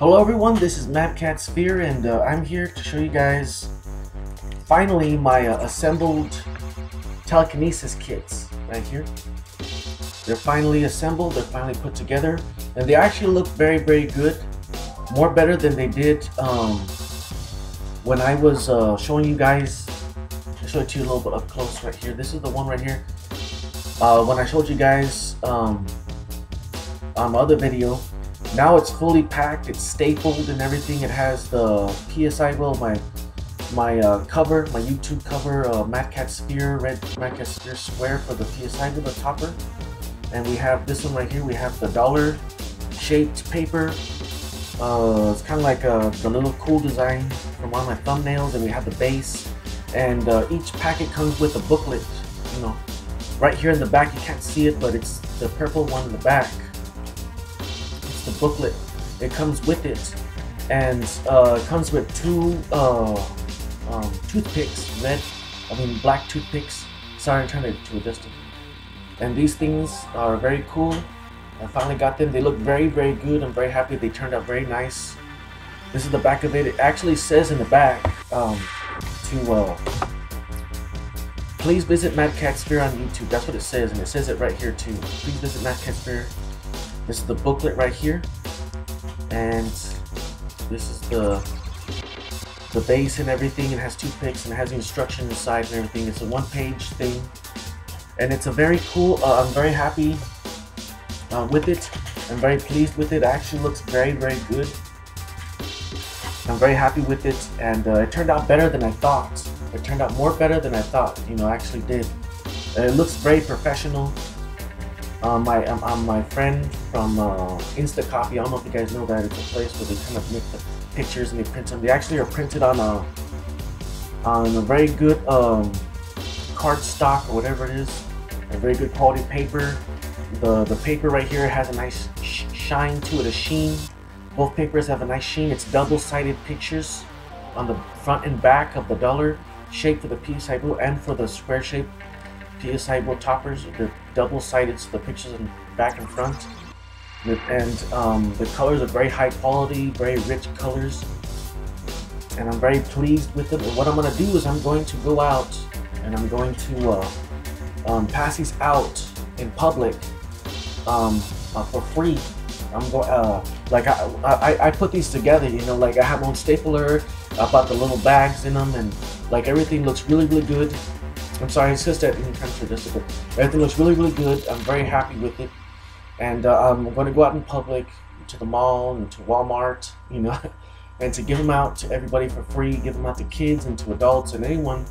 Hello everyone, this is Mad Cat Sphere, and I'm here to show you guys finally my assembled telekinesis kits right here. They're finally assembled, they're finally put together, and they actually look very, very good. More better than they did when I was showing you guys. I'll show it to you a little bit up close right here. This is the one right here. When I showed you guys on my other video. Now it's fully packed, it's stapled and everything. It has the PSI roll, my cover, my YouTube cover, Mad Cat Sphere, red Mad Cat Sphere square for the PSI with the topper. And we have this one right here, we have the dollar shaped paper. It's kind of like the little cool design from one of my thumbnails, and we have the base. And each packet comes with a booklet, you know. Right here in the back, you can't see it, but it's the purple one in the back. The booklet, it comes with it, and it comes with two toothpicks, black toothpicks. Sorry, I'm trying to adjust it. And these things are very cool. I finally got them. They look very, very good. I'm very happy they turned out very nice. This is the back of it. It actually says in the back to please visit Mad Cat Sphere on YouTube. That's what it says, and it says it right here too. Please visit Mad Cat Sphere. This is the booklet right here, and this is the base and everything. It has toothpicks and it has instruction inside and everything. It's a one-page thing, and it's a very cool. I'm very happy with it. I'm very pleased with it. It actually looks very, very good. I'm very happy with it, and it turned out better than I thought. It turned out more better than I thought. You know, I actually did. It looks very professional. My friend from Instacopy, I don't know if you guys know that, it's a place where they kind of make the pictures and they print them. They actually are printed on a very good cardstock or whatever it is, a very good quality paper. The paper right here has a nice shine to it, a sheen. Both papers have a nice sheen. It's double-sided pictures on the front and back of the dollar shape for the PSI blue and for the square shape. PSI roll toppers, they're double-sided, so the pictures in back and front. And the colors are very high quality, very rich colors. And I'm very pleased with them. And what I'm going to do is I'm going to go out and I'm going to pass these out in public for free. I'm going I put these together, you know, like I have my own stapler. I bought the little bags in them, and like everything looks really, really good. I'm sorry, it's just that everything looks really, really good. I'm very happy with it, and I'm going to go out in public to the mall and to Walmart, you know, and to give them out to everybody for free. Give them out to kids and to adults and anyone,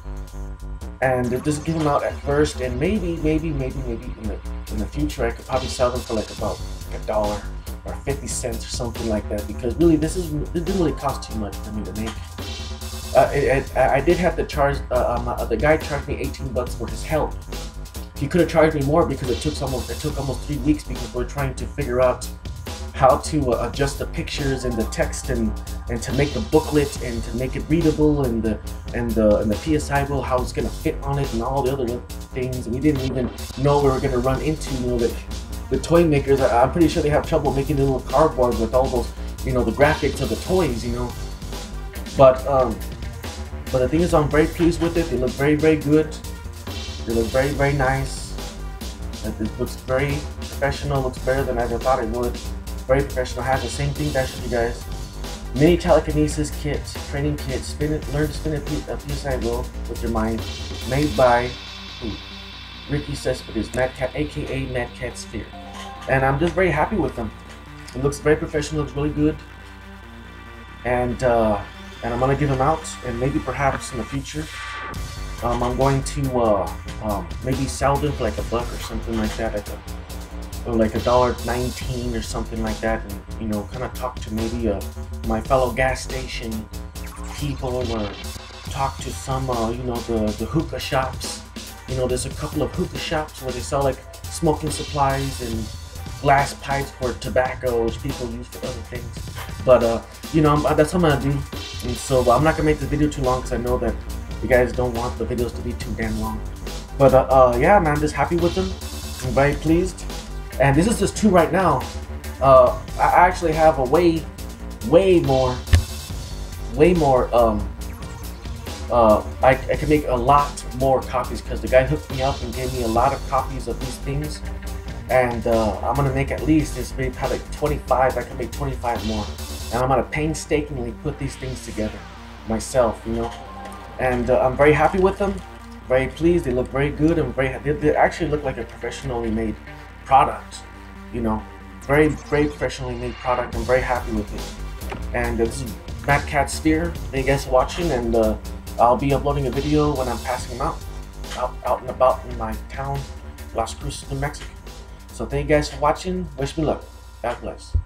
and just give them out at first. And maybe in the future, I could probably sell them for like about $1 or 50 cents or something like that. Because really, this didn't really cost too much for me to make. I did have to charge, the guy charged me 18 bucks for his help. He could have charged me more because it took almost 3 weeks, because we're trying to figure out how to adjust the pictures and the text and to make the booklet and to make it readable, and the PSI will, how it's going to fit on it, and all the other things. And we didn't even know we were going to run into, you know, the toy makers. I'm pretty sure they have trouble making the little cardboard with all those, you know, the graphics of the toys, you know. But the thing is, I'm very pleased with it. They look very, very good. They look very, very nice. It looks very professional. Looks better than I ever thought it would. Very professional. I have the same thing that I showed you guys. Mini telekinesis kit, training kit, learn to spin a PSI wheel with your mind. Made by Ricky Cespedes, Mad Cat, aka Mad Cat Sphere. And I'm just very happy with them. It looks very professional. Looks really good. And I'm going to give them out, and maybe perhaps in the future I'm going to maybe sell them for like $1 or something like that, or like $1.19 or something like that, and you know, kind of talk to maybe my fellow gas station people, or talk to some you know, the hookah shops. You know, there's a couple of hookah shops where they sell like smoking supplies and glass pipes for tobacco, which people use for other things. But you know, that's what I'm going to do. And so I'm not going to make this video too long, because I know that you guys don't want the videos to be too damn long. But yeah, man, I'm just happy with them. I'm very pleased. And this is just two right now. I actually have a way I can make a lot more copies because the guy hooked me up and gave me a lot of copies of these things, and I'm gonna make at least this maybe probably 25. I can make 25 more, and I'm gonna painstakingly put these things together myself, you know. And I'm very happy with them, very pleased. They look very good and very they actually look like a professionally made product, you know, very professionally made product. I'm very happy with it. And this is Mad Cat Sphere. Thank you guys for watching, and I'll be uploading a video when I'm passing them out and about in my town, Las Cruces, New Mexico. So thank you guys for watching. Wish me luck. God bless.